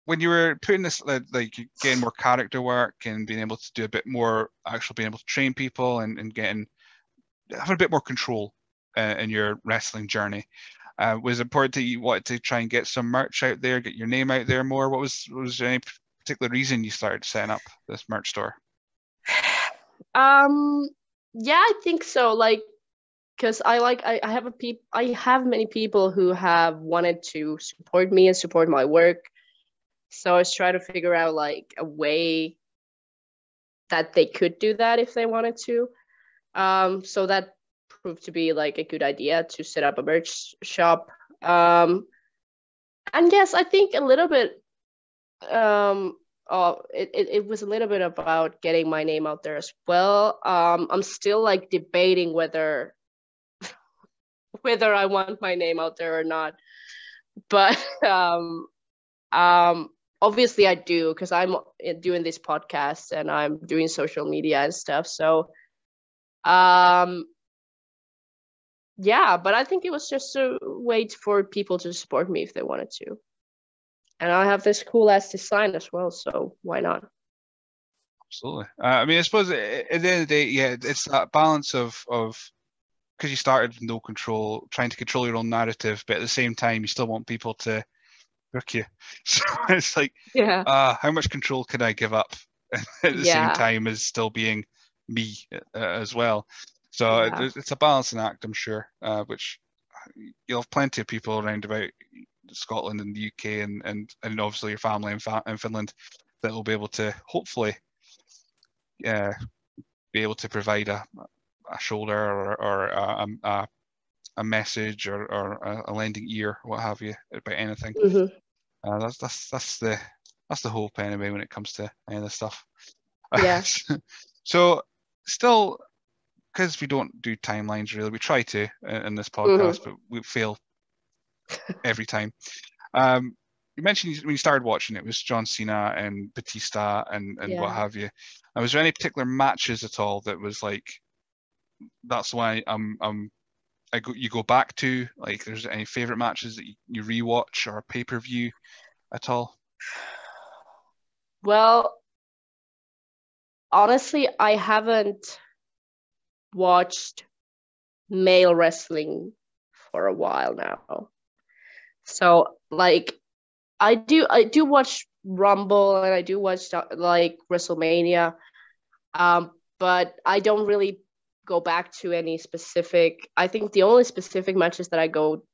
When you were putting this, like getting more character work and being able to do a bit more, actually being able to train people and having a bit more control in your wrestling journey, was it important that you wanted to try and get some merch out there, get your name out there more? Was there any particular reason you started setting up this merch store? I think so. Because I have many people who have wanted to support me and support my work. So I was trying to figure out a way that they could do that if they wanted to. So that proved to be a good idea to set up a merch shop. And yes, I think a little bit, it was a little bit about getting my name out there as well. I'm still debating whether I want my name out there or not. But obviously I do, because I'm doing this podcast and I'm doing social media and stuff. So but I think it was just a way for people to support me if they wanted to. And I have this cool ass design as well, so why not? Absolutely. I suppose at the end of the day, it's that balance of because you started with no control, trying to control your own narrative, but at the same time, you still want people to book you. So it's how much control can I give up at the same time as still being me as well? So it's a balancing act, I'm sure, which you'll have plenty of people around about Scotland and the UK and obviously your family in Finland that will be able to hopefully be able to provide a shoulder or a message or a lending ear, what have you, about anything. Mm-hmm. That's the hope anyway when it comes to any of this stuff. Yeah. So still, because we don't do timelines really, we try to in this podcast, mm-hmm. but we fail every time. You mentioned when you started watching, it was John Cena and Batista and what have you. Was there any particular matches at all that was that's why you go back to? There's any favorite matches that you rewatch or pay-per-view at all? Well, honestly, I haven't watched male wrestling for a while now. So I do watch Rumble and I do watch WrestleMania, but I don't really go back to any specific. I think the only specific matches that I go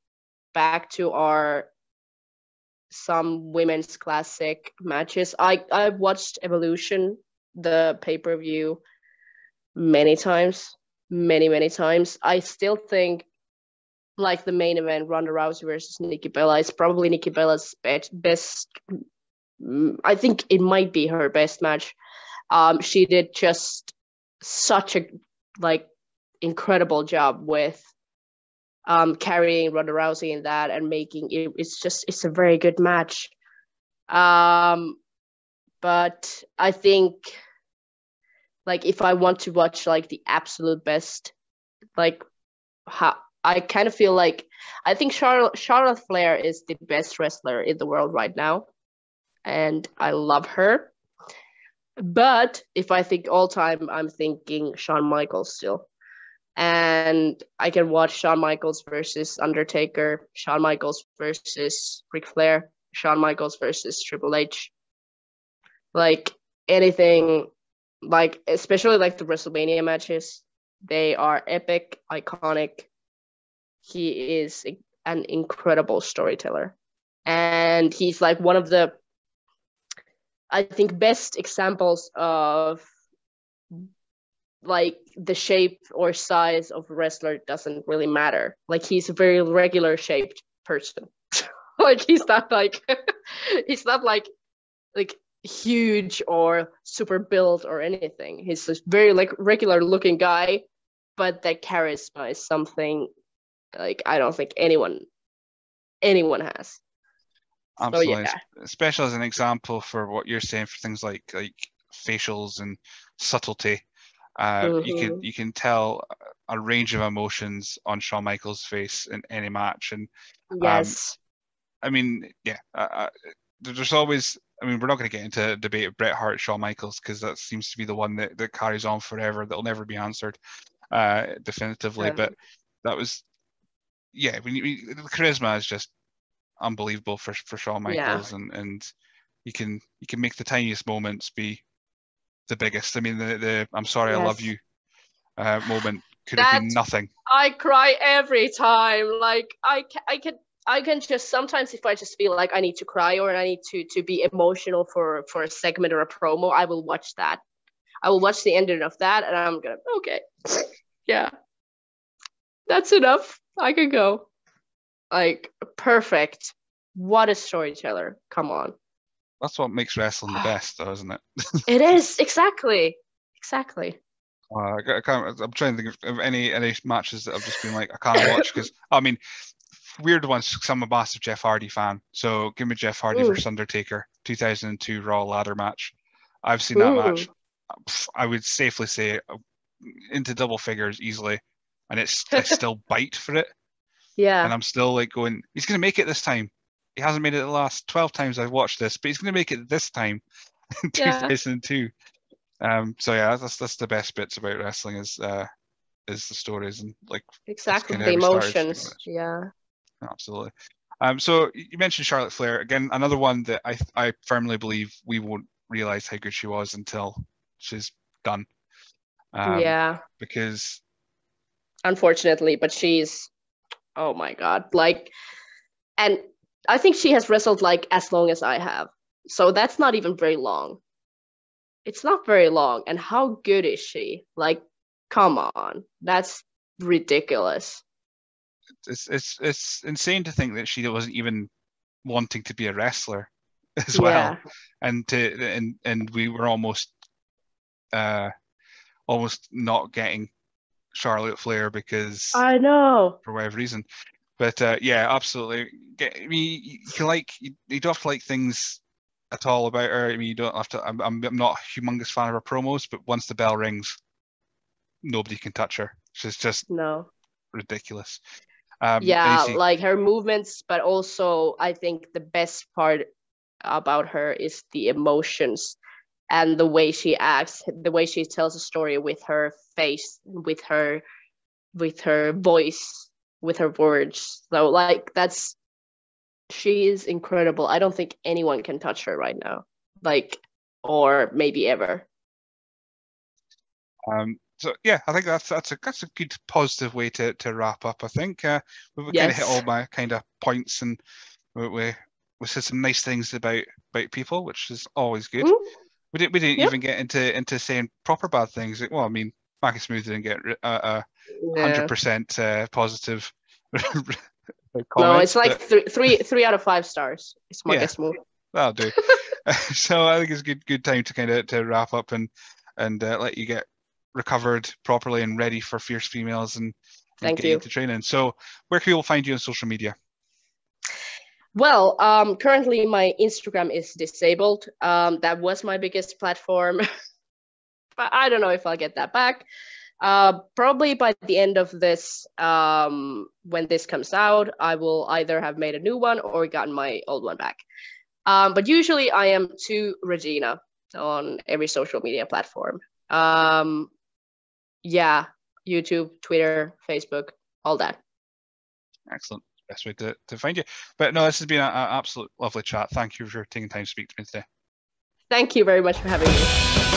back to are some women's classic matches. I've watched Evolution, the pay-per-view, many times. I still think the main event, Ronda Rousey versus Nikki Bella, is probably Nikki Bella's best. I think it might be her best match. She did just such a incredible job with carrying Ronda Rousey in that and making it. It's a very good match. But I think if I want to watch the absolute best, I kind of feel I think Charlotte Flair is the best wrestler in the world right now, and I love her. But if I think all time, I'm thinking Shawn Michaels still. And I can watch Shawn Michaels versus Undertaker, Shawn Michaels versus Ric Flair, Shawn Michaels versus Triple H. Anything, especially the WrestleMania matches, they are epic, iconic. He is an incredible storyteller. And he's one of the best examples of the shape or size of a wrestler doesn't really matter. He's a very regular shaped person. He's not like huge or super built or anything. He's this very like regular looking guy, but that charisma is something like I don't think anyone has. Absolutely, so, yeah. Especially as an example for what you're saying for things like facials and subtlety. Mm-hmm. You can tell a range of emotions on Shawn Michaels' face in any match, and yes, I mean, yeah, there's always. I mean, we're not going to get into a debate of Bret Hart, Shawn Michaels, because that seems to be the one that carries on forever. That'll never be answered definitively. Yeah. But that was, yeah. The charisma is just unbelievable for Shawn Michaels, yeah. and you can make the tiniest moments be the biggest. I mean, the I'm sorry, yes. I love you moment could have been nothing. I cry every time. Like I can just sometimes, if I just feel like I need to cry or I need to be emotional for a segment or a promo, I will watch that. I will watch the ending of that, and I'm gonna okay, yeah, that's enough. I can go. Like perfect. What a storyteller! Come on. That's what makes wrestling the best, though, isn't it? It is, exactly. I'm trying to think of any matches that I've just been like I can't watch because I mean. Weird ones, because I'm a massive Jeff Hardy fan. So give me Jeff Hardy versus Undertaker, 2002 Raw ladder match. I've seen that match. I would safely say into double figures easily, and I still bite for it. Yeah. And I'm still like going, he's going to make it this time. He hasn't made it the last 12 times I've watched this, but he's going to make it this time in 2002. Yeah. So yeah, that's the best bits about wrestling is the stories and like exactly the emotions. Yeah. Absolutely. So you mentioned Charlotte Flair again, another one that I firmly believe we won't realize how good she was until she's done. Yeah. Because unfortunately, but she's oh my god, like, and I think she has wrestled like as long as I have. So that's not even very long. It's not very long, and how good is she? Like, come on, that's ridiculous. It's insane to think that she wasn't even wanting to be a wrestler as well, yeah. and we were almost not getting Charlotte Flair because I know for whatever reason, but yeah, absolutely. I mean, you don't have to like things at all about her. I mean, you don't have to. I'm not a humongous fan of her promos, but once the bell rings, nobody can touch her. She's just no ridiculous. Yeah, like her movements, but also I think the best part about her is the emotions and the way she acts, the way she tells a story with her face, with her voice, with her words. So like she is incredible. I don't think anyone can touch her right now, like, or maybe ever. So yeah, I think that's a good positive way to wrap up. I think we've kind of hit all my kind of points, and we said some nice things about people, which is always good. Mm-hmm. We didn't even get into saying proper bad things. Like, well, I mean, Maki Smooth didn't get 100% positive. Comment, no, it's like but... three out of 5 stars. It's Maki Smooth. That'll do. So I think it's a good time to kind of to wrap up and let you get recovered properly and ready for Fierce Females and get into training. So where can people find you on social media? Well, currently my Instagram is disabled. That was my biggest platform, but I don't know if I'll get that back. Probably by the end of this, when this comes out, I will either have made a new one or gotten my old one back. But usually I am to Regina on every social media platform. YouTube, Twitter, Facebook, all that. Excellent. Best way to find you. But no, this has been an absolute lovely chat. Thank you for taking time to speak to me today. Thank you very much for having me.